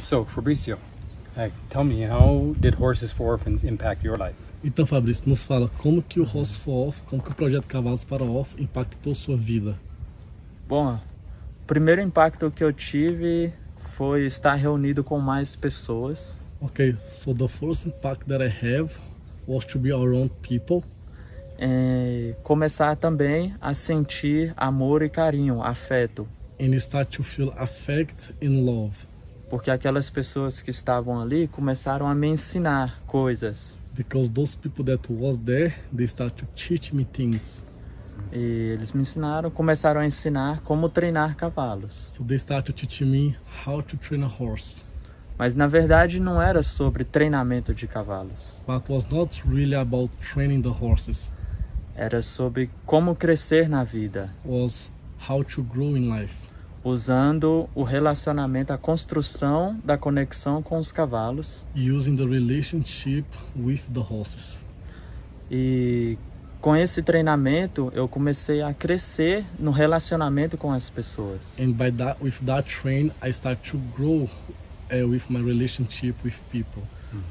So, Fabrício, tell me, how did Horses for Orphans impact your life? Então, Fabrício, nos fala como que o Horses for Orphans, como que o projeto Cavalos para Orphans impactou sua vida? Bom, o primeiro impacto que eu tive foi estar reunido com mais pessoas. Ok, so the first impact that I have was to be around people. E começar também a sentir amor e carinho, afeto. And start to feel affect and love. Porque aquelas pessoas que estavam ali começaram a me ensinar coisas. Because those people that was there, they start to teach me things. E eles me ensinaram, começaram a ensinar como treinar cavalos. So they start to teach me how to train a horse. Mas na verdade não era sobre treinamento de cavalos. But was not really about training the horses. Era sobre como crescer na vida. Was how to grow in life. Usando o relacionamento, a construção da conexão com os cavalos. Using the relationship with the horses. E com esse treinamento eu comecei a crescer no relacionamento com as pessoas. And by that, with that train, I start to grow with my relationship with people.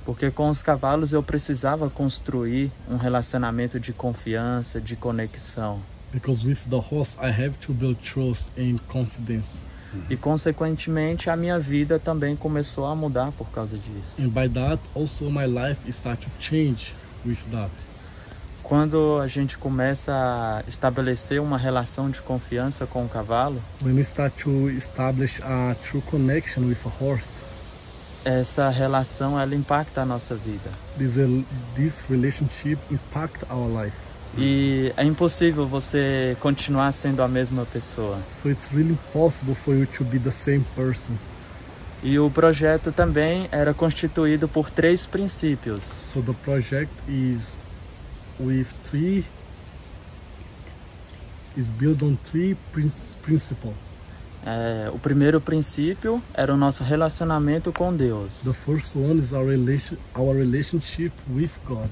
Porque com os cavalos eu precisava construir um relacionamento de confiança, de conexão. Because with the horse I have to build trust and confidence. E consequentemente a minha vida também começou a mudar por causa disso. And by that also my life start to change with that. Quando a gente começa a estabelecer uma relação de confiança com o cavalo, when we start to establish a true connection with a horse, essa relação ela impacta a nossa vida. This relationship impact our life. E é impossível você continuar sendo a mesma pessoa. So it's really impossible for you to be the same person. E o projeto também era constituído por 3 princípios. So the project is built on 3 principles. O primeiro princípio era o nosso relacionamento com Deus. The first one is our relationship with God.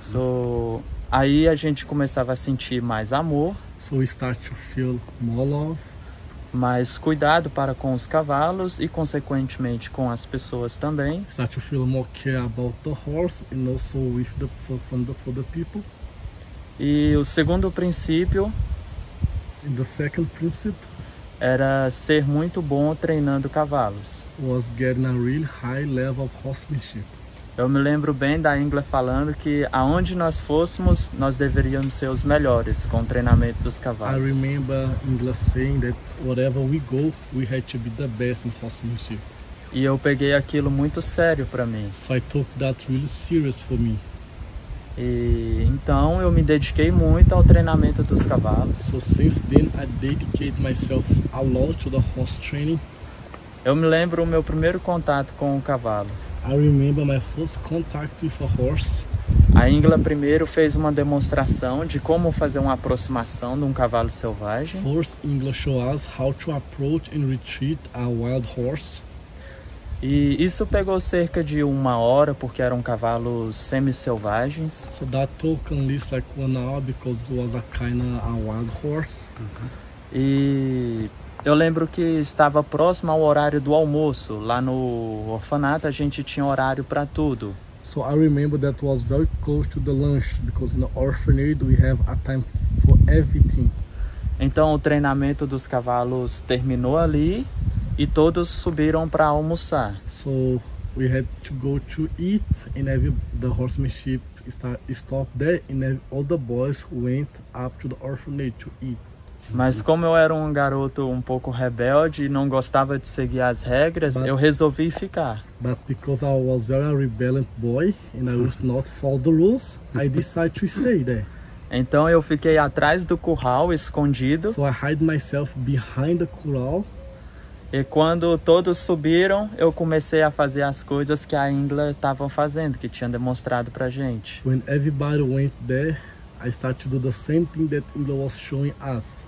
So aí a gente começava a sentir mais amor. So we start to feel more love. Mais cuidado para com os cavalos e consequentemente com as pessoas também. Start to feel more care about the horse and also with the for the people. E o segundo princípio, and the second principle, era ser muito bom treinando cavalos. Was getting a really high level of horsemanship. Eu me lembro bem da Ingela falando que aonde nós fôssemos, nós deveríamos ser os melhores com o treinamento dos cavalos. I remember Ingela saying that wherever we go, we had to be the best in horsemanship. E eu peguei aquilo muito sério para mim. So I took that really serious for me. E então eu me dediquei muito ao treinamento dos cavalos. So since then I dedicated myself a lot to the horse training. Eu me lembro o meu primeiro contato com o cavalo. I remember my first contact with a horse. A Ingela primeiro fez uma demonstração de como fazer uma aproximação de um cavalo selvagem. First, Ingela showed us how to approach and retreat a wild horse. E isso pegou cerca de 1 hora porque eram cavalos semi-selvagens. So that took at least like 1 hour because it was a kind of a wild horse. E eu lembro que estava próximo ao horário do almoço. Lá no orfanato a gente tinha horário para tudo. So I remember that was very close to the lunch because in the orphanage we have a time for everything. Então o treinamento dos cavalos terminou ali e todos subiram para almoçar. So we had to go to eat and the horsemanship stopped there and all the boys went up to the orphanage to eat. Mas como eu era um garoto um pouco rebelde e não gostava de seguir as regras, eu resolvi ficar. But because I was very rebellious boy and I would not follow the rules, I decided to stay there. Então eu fiquei atrás do curral escondido. So I hid myself behind the curral. E quando todos subiram, eu comecei a fazer as coisas que a Ingela estava fazendo, que tinha demonstrado pra gente. When everybody went there, I started to do the same thing that Ingela was showing us.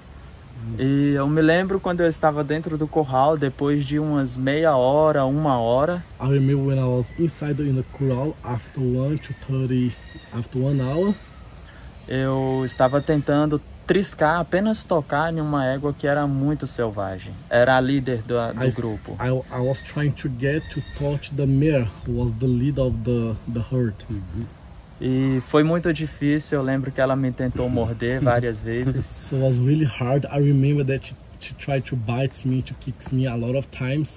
E eu me lembro quando eu estava dentro do curral, depois de umas meia hora, 1 hora. I remember when I was inside in the curral after 1 hour. Eu estava tentando triscar, apenas tocar em uma égua que era muito selvagem. Era a líder do grupo. I was trying to get to touch the mare, who was the leader of the herd. E foi muito difícil. Eu lembro que ela me tentou morder várias vezes. So it was really hard. I remember that she tried to bite me, to kick me a lot of times.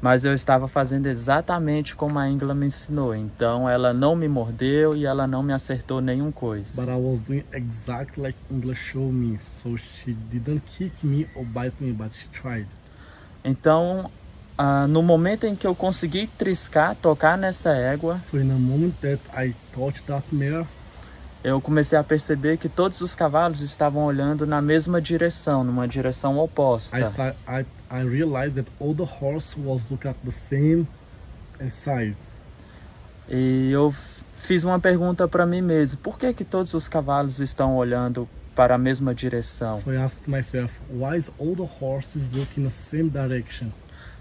Mas eu estava fazendo exatamente como a Ingela me ensinou. Então ela não me mordeu e ela não me acertou nenhum coisa. But I was doing exactly like Ingela showed me. So she didn't kick me or bite me, but she tried. Então, no momento em que eu consegui triscar, tocar nessa égua, so in the moment that I touched that mare, eu comecei a perceber que todos os cavalos estavam olhando na mesma direção, numa direção oposta. I realized that all the horses was looking at the same side. E eu fiz uma pergunta para mim mesmo: por que que todos os cavalos estão olhando para a mesma direção? So I asked myself, why is all the horses looking in the same direction?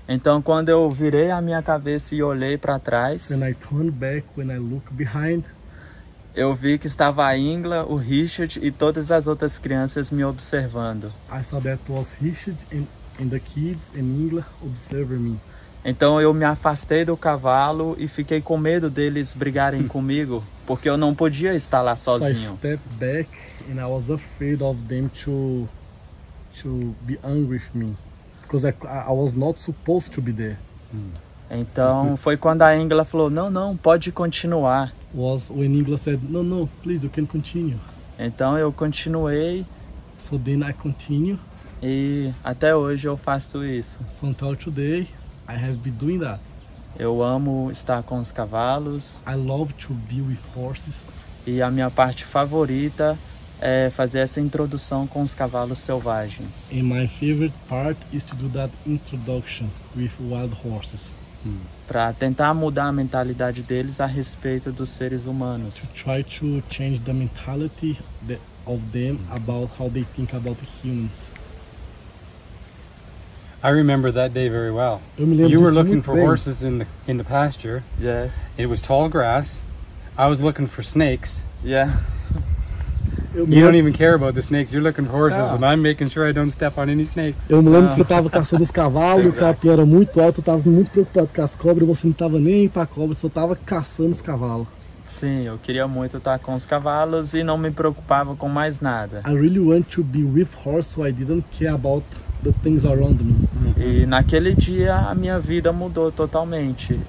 Então quando eu virei a minha cabeça e olhei para trás, when I turned back, when I looked behind, eu vi que estava a Ingela, o Richard e todas as outras crianças me observando. I saw that was Richard and the kids and Ingela observing me. Então eu me afastei do cavalo e fiquei com medo deles brigarem comigo, porque eu não podia estar lá sozinho. So I stepped back and I was afraid of them to be angry with me, because I was not supposed to be there. Então foi quando a Ingela falou: "Não, não, pode continuar." Was when Ingela said, "No, no, please, you can continue." Então eu continuei. So then I continue. E até hoje eu faço isso. So until today, I have been doing that. Eu amo estar com os cavalos. I love to be with horses. E a minha parte favorita é fazer essa introdução com os cavalos selvagens. And my favorite part is to do that introduction with wild horses. Para tentar mudar a mentalidade deles a respeito dos seres humanos. To try to change the mentality of them about how they think about humans. I remember that day very well. You were looking for horses in the pasture. Yes. It was tall grass. I was looking for snakes. Yeah. You don't even care about the snakes. You're looking for horses, and I'm making sure I don't step on any snakes. Eu me lembro que você estava caçando os cavalos, o capim era muito alto, eu estava muito preocupado com as cobras, você não estava nem para cobra, só estava caçando os cavalos. Sim, eu queria muito estar com os cavalos e não me preocupava com mais nada. I really want to be with horses, so I didn't care about the things around me. E naquele dia a minha vida mudou totalmente.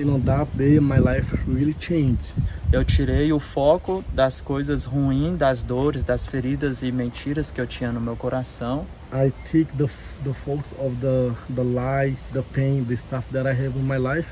And on that day my life really changed. Eu tirei o foco das coisas ruins, das dores, das feridas e mentiras que eu tinha no meu coração. I take the focus of the lie, the pain, the stuff that I have in my life.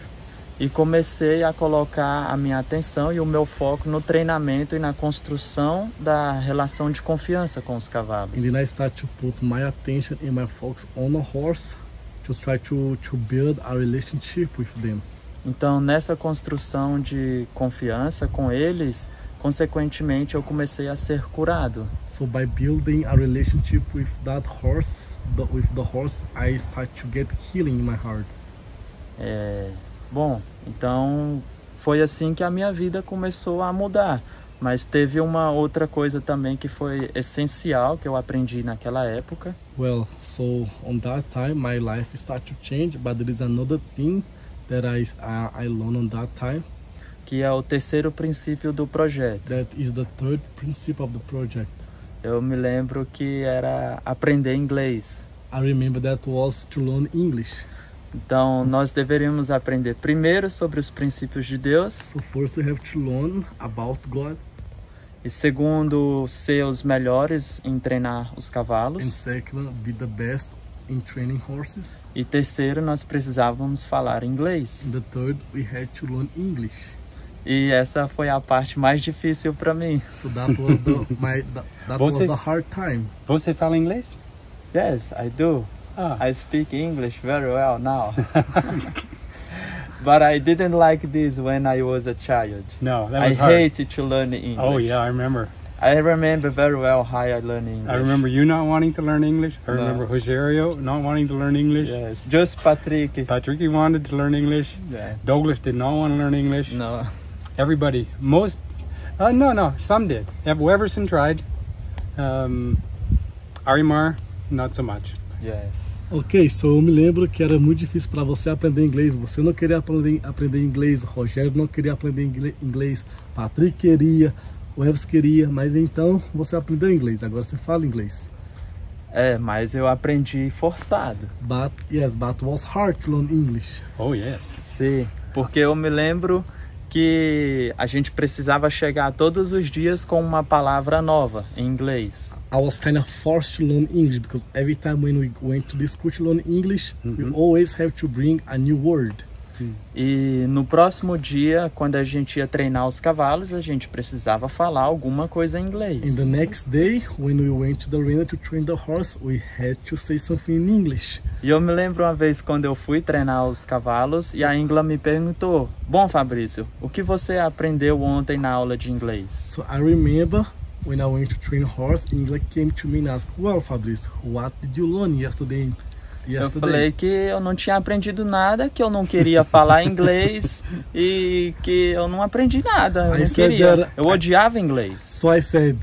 E comecei a colocar a minha atenção e o meu foco no treinamento e na construção da relação de confiança com os cavalos. And then I start to put my attention and my focus on the horse to try to build a relationship with them. Então, nessa construção de confiança com eles, consequentemente eu comecei a ser curado. So by building a relationship with that horse, with the horse, I start to get healing in my heart. Bom, então foi assim que a minha vida começou a mudar, mas teve uma outra coisa também que foi essencial que eu aprendi naquela época. Well, so on that time my life started to change, but there is another thing that I learned on that time, que é o terceiro princípio do projeto. That is the third principle of the project. Eu me lembro que era aprender inglês. I remember that was to learn English. Então, nós deveríamos aprender primeiro sobre os princípios de Deus. So first we have to learn about God. E segundo, ser os melhores em treinar os cavalos. And second, be the best in training horses. E terceiro, nós precisávamos falar inglês. And the third, we had to learn English. E essa foi a parte mais difícil para mim. So that was the hard time. Você fala inglês? Yes, I do. I speak English very well now, but I didn't like this when I was a child. No, that was hard. I hated to learn English. Oh yeah, I remember. I remember very well how I learned English. I remember you not wanting to learn English. I remember Rogerio not wanting to learn English. Yes, just Patrick. Patrick wanted to learn English. Yeah. Douglas did not want to learn English. No. Everybody, most, no, some did. Weverson tried. Arimar, not so much. Yes. Ok, so eu me lembro que era muito difícil para você aprender inglês. Você não queria aprender inglês, Rogerio não queria aprender inglês, Patrick queria, o Weverson queria, mas então você aprendeu inglês, agora você fala inglês. É, mas eu aprendi forçado. But was hard to learn English. Oh, yes. Sim, porque eu me lembro que a gente precisava chegar todos os dias com uma palavra nova em inglês. I was kind of forced to learn English because every time when we went to the school to learn English, we always have to bring a new word. E no próximo dia, quando a gente ia treinar os cavalos, a gente precisava falar alguma coisa em inglês. In the next day, when we went to the arena to train the horse, we had to say something in English. E eu me lembro uma vez quando eu fui treinar os cavalos e a Ingela me perguntou: "Bom, Fabrício, o que você aprendeu ontem na aula de inglês?" So I remember when I went to train horse, Ingela came to me and asked, "Well, Fabrício, what did you learn yesterday?" Eu falei que eu não tinha aprendido nada, que eu não queria falar inglês e que eu não aprendi nada, eu não queria, eu odiava inglês. So I said,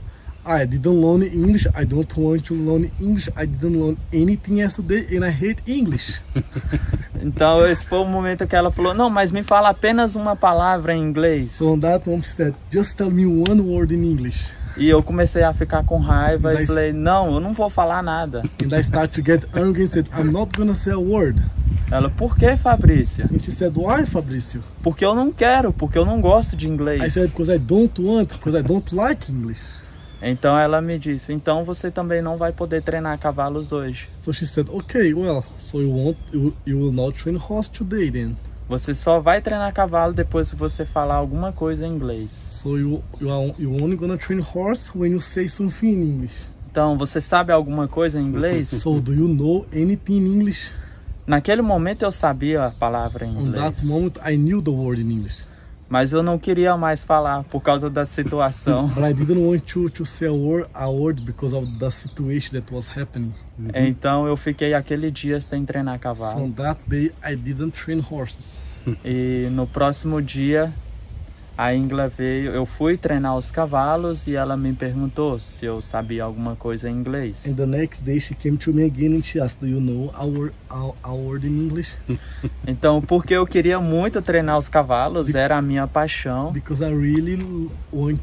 I didn't learn English, I don't want to learn English, I didn't learn anything yesterday and I hate English. Então esse foi o momento que ela falou, não, mas me fala apenas uma palavra em inglês. So on that moment she said, just tell me one word in English. E eu comecei a ficar com raiva e falei, não, eu não vou falar nada. And I started to get angry and said, I'm not gonna say a word. Ela, por que, Fabrício? And she said, why, Fabrício? Porque eu não quero, porque eu não gosto de inglês. I said, because I don't want, because I don't like English. Então ela me disse, então você também não vai poder treinar cavalos hoje. So she said, okay, well, so you will not train horse today then. Você só vai treinar cavalo depois que você falar alguma coisa em inglês. So you only gonna train horse when you say something in English. Então, você sabe alguma coisa em inglês? So do you know anything in English? Naquele momento eu sabia a palavra em inglês. On that moment I knew the word in English. Mas eu não queria mais falar por causa da situação. But I didn't want to say a word because of the situation that was happening. Então eu fiquei aquele dia sem treinar cavalo. So that day I didn't train horses. E no próximo dia a Ingela veio, eu fui treinar os cavalos e ela me perguntou se eu sabia alguma coisa em inglês. And the next day she came to me again and she asked, "Do you know our word in English?" Então, porque eu queria muito treinar os cavalos, era a minha paixão. Because I really want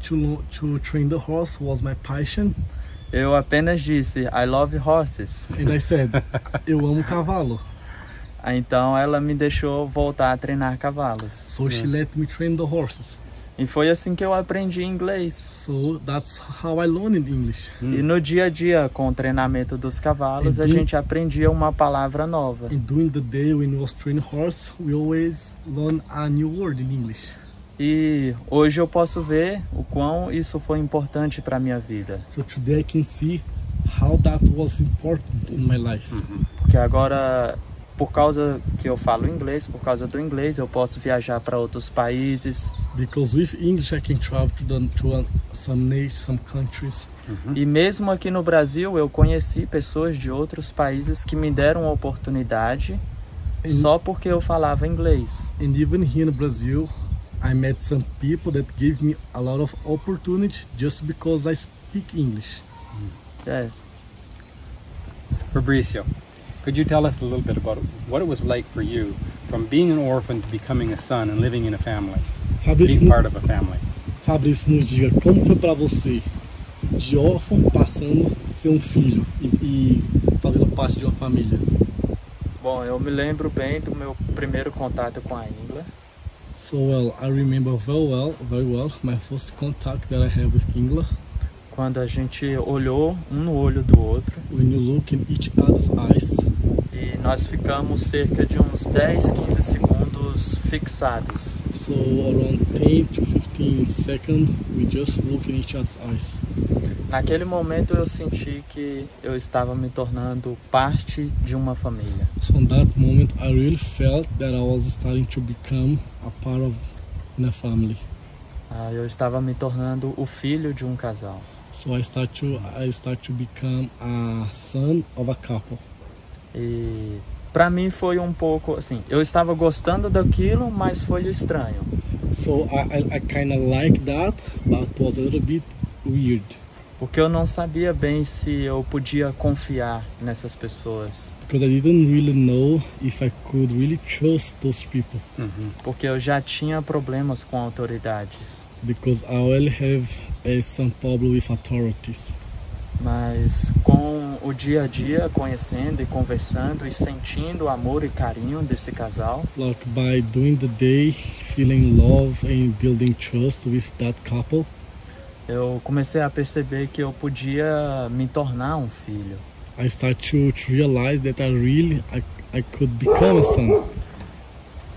to train the horse was my passion. Eu apenas disse, "I love horses." And I said, "Eu amo cavalo." Então ela me deixou voltar a treinar cavalos. So she let me train the horses. E foi assim que eu aprendi inglês. So that's how I learned English. E no dia a dia, com o treinamento dos cavalos, a gente aprendia uma palavra nova. And during the day when we was training horse, we always learn a new word in English. E hoje eu posso ver o quão isso foi importante para minha vida. So today I can see how that was important in my life. Porque agora, por causa que eu falo inglês, por causa do inglês, eu posso viajar para outros países. Because with English I can travel to some nations, some countries. E mesmo aqui no Brasil, eu conheci pessoas de outros países que me deram a oportunidade só porque eu falava inglês. And even here in Brazil, I met some people that gave me a lot of opportunity just because I speak English. Yes. Fabrício, could you tell us a little bit about what it was like for you from being an orphan to becoming a son and living in a family, being part of a family? Fabrício, nos diga como foi para você de órfão passando a ser um filho e fazendo parte de uma família. Bom, eu me lembro bem do meu primeiro contato com a Ingela. So well, I remember very well my first contact that I had with Ingela. Quando a gente olhou um no olho do outro. When you look in each other's eyes. E nós ficamos cerca de uns 10, 15 segundos fixados. So around 10 to 15 seconds we just look in each other's eyes. Naquele momento eu senti que eu estava me tornando parte de uma família. So in that moment I really felt that I was starting to become a part of a family. Eu estava me tornando o filho de um casal. So I start to become a son of a couple. E para mim foi um pouco assim, eu estava gostando daquilo, mas foi estranho. So I kind of like that, but it was a little bit weird. porque eu não sabia bem se eu podia confiar nessas pessoas. Because I didn't really know if I could really trust those people. Porque eu já tinha problemas com autoridades. Because I already have some problem with authorities. Mas com o dia a dia, conhecendo e conversando e sentindo o amor e carinho desse casal, like by doing the day, feeling love and building trust with that couple, eu comecei a perceber que eu podia me tornar um filho. I started to realize that I could become a son.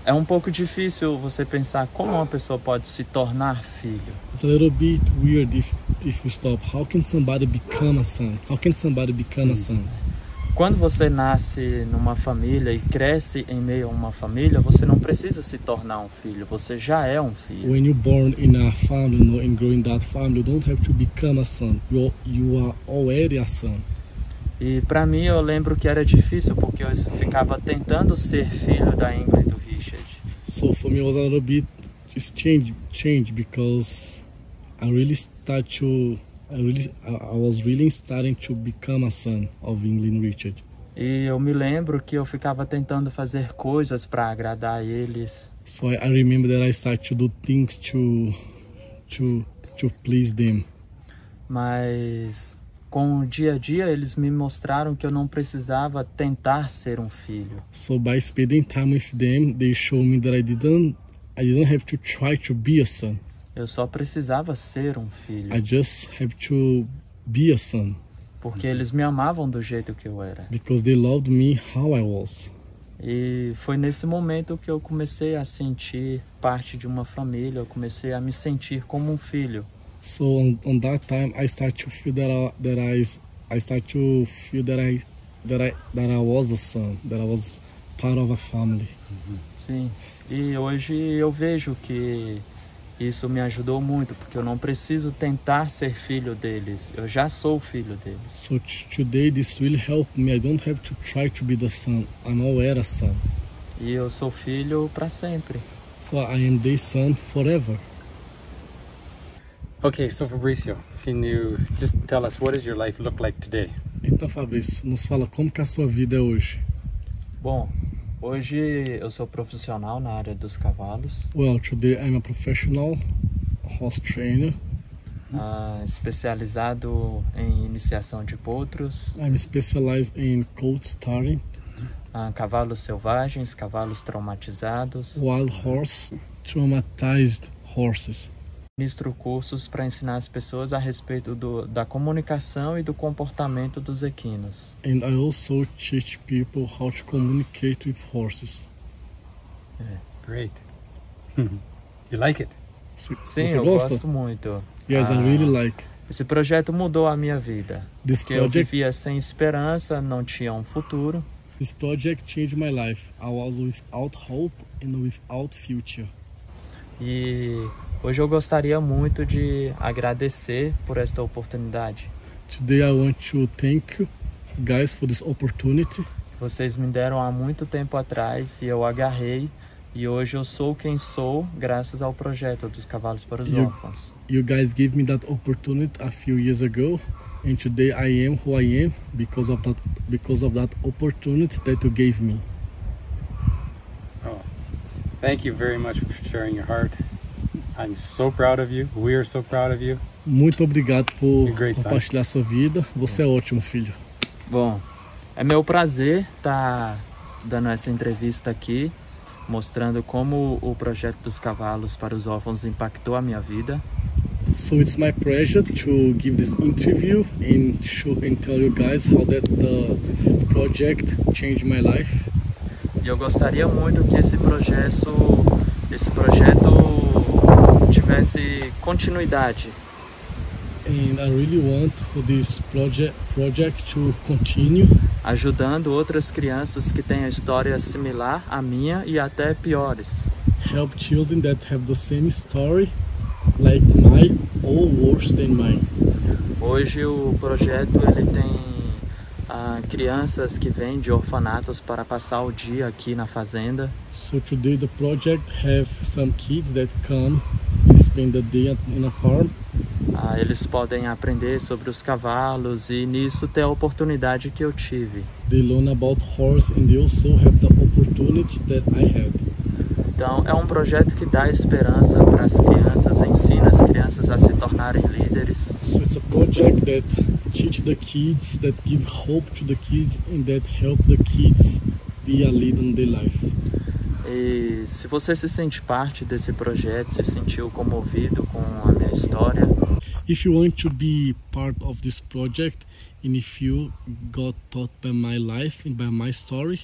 É um pouco difícil você pensar como uma pessoa pode se tornar filho. It's a little bit weird if you stop. How can somebody become a son? How can somebody become a son? Quando você nasce numa família e cresce em meio a uma família, você não precisa se tornar um filho, você já é um filho. When you're born in a family and grow in that family, you don't have to become a son. You are already a son. E para mim eu lembro que era difícil porque eu ficava tentando ser filho da Ingela e do Richard. So for me it was a little bit change because I really started to I was really starting to become a son of Ingela and Richard. E eu me lembro que eu ficava tentando fazer coisas para agradar eles. So I remember that I started to do things to please them. Mas com o dia a dia, eles me mostraram que eu não precisava tentar ser um filho. So by spending time with them, they showed me that I didn't have to try to be a son. Eu só precisava ser um filho. I just have to be a son. Porque eles me amavam do jeito que eu era. Because they loved me how I was. E foi nesse momento que eu comecei a sentir parte de uma família, eu comecei a me sentir como um filho. So on that time I started to feel that I was a son, that I was part of a family. Sim. E hoje eu vejo que isso me ajudou muito, porque eu não preciso tentar ser filho deles. Eu já sou filho deles. So today this really helped me. I don't have to try to be the son. I'm already a son. E eu sou filho para sempre. So I am their son forever. Okay, so Fabrício, can you just tell us what does your life look like today? Então, Fabrício, nos fala como que a sua vida é hoje. Bom, hoje eu sou profissional na área dos cavalos. Well, today I'm a professional horse trainer. Especializado em iniciação de potros. I'm specialized in colt starting. Cavalos selvagens, cavalos traumatizados. Wild horse, traumatized horses. Ministro cursos para ensinar as pessoas a respeito da comunicação e do comportamento dos equinos. And I also teach people how to communicate with horses. Yeah. Great. You like it? Sim, eu gosto muito. Yes, I really like. Esse projeto mudou a minha vida. This project... eu vivia sem esperança, não tinha um futuro. This project changed my life. I was without hope and without future. E hoje eu gostaria muito de agradecer por esta oportunidade. Today I want to thank you guys for this opportunity. Vocês me deram há muito tempo atrás e eu agarrei, e hoje eu sou quem sou graças ao projeto dos Cavalos para os Órfãos. You guys gave me that opportunity a few years ago, and today I am who I am because of that opportunity that you gave me. Oh, thank you very much for sharing your heart. I'm so proud of you. We are so proud of you. Muito obrigado por compartilhar sua vida. Você é ótimo, filho. Bom, é meu prazer estar dando essa entrevista aqui, mostrando como o projeto dos Cavalos para os Órfãos impactou a minha vida. So it's my pleasure to give this interview and tell you guys how that the project changed my life. E eu gostaria muito que esse projeto tivesse continuidade. And I really want for this project to continue. Ajudando outras crianças que têm a história similar à minha e até piores. Help children that have the same story like mine or worse than mine. Hoje o projeto ele tem crianças que vêm de orfanatos para passar o dia aqui na fazenda. So today the project have some kids that come and spend the day in a farm. Eles podem aprender sobre os cavalos e nisso ter a oportunidade que eu tive. They learn about horse and they also have the opportunity that I had. Então é um projeto que dá esperança para as crianças, ensina as crianças a se tornarem líderes. So it's a project that teach the kids, that give hope to the kids and that help the kids be a leader in their life. E se você se sente parte desse projeto, se sentiu comovido com a minha história, if you want to be part of this project and if you got taught by my life and by my story,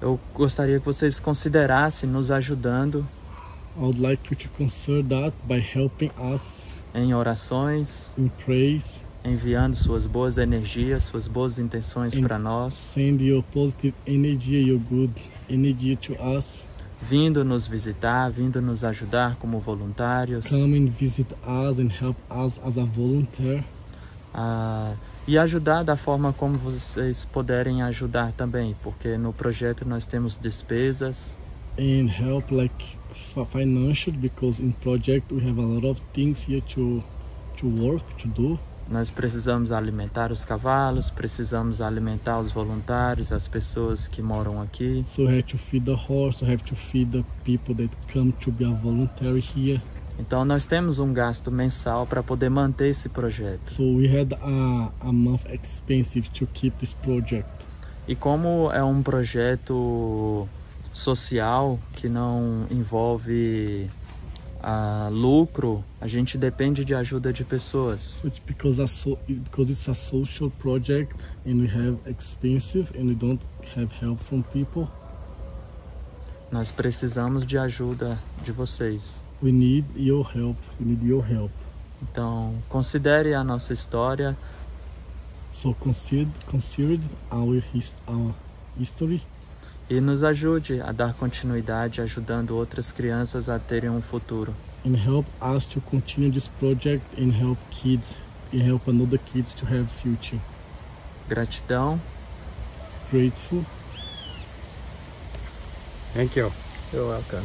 eu gostaria que vocês considerassem nos ajudando. I would like you to consider that by helping us em orações, in praise, enviando suas boas energias, suas boas intenções para nós. Send your positive energy, your good energy to us. Vindo nos visitar, vindo nos ajudar como voluntários. Come and visit us and help us as a volunteer. E ajudar da forma como vocês puderem ajudar também, porque no projeto nós temos despesas. And help like financial, because in project we have a lot of things here to work, to do. Nós precisamos alimentar os cavalos, precisamos alimentar os voluntários, as pessoas que moram aqui. So we have to feed the horse, we have to feed the people that come to be a volunteer here. Então nós temos um gasto mensal para poder manter esse projeto. So we had a month expensive to keep this project. E como é um projeto social que não envolve lucro, a gente depende de ajuda de pessoas. It's because it's a social project and we have expensive and we don't have help from people. Nós precisamos de ajuda de vocês. We need your help. We need your help. Então, considere a nossa história. So consider our history. E nos ajude a dar continuidade, ajudando outras crianças a terem um futuro. And help us to continue this project and help kids, and help another kids to have future. Gratidão. Grateful. Thank you. You're welcome.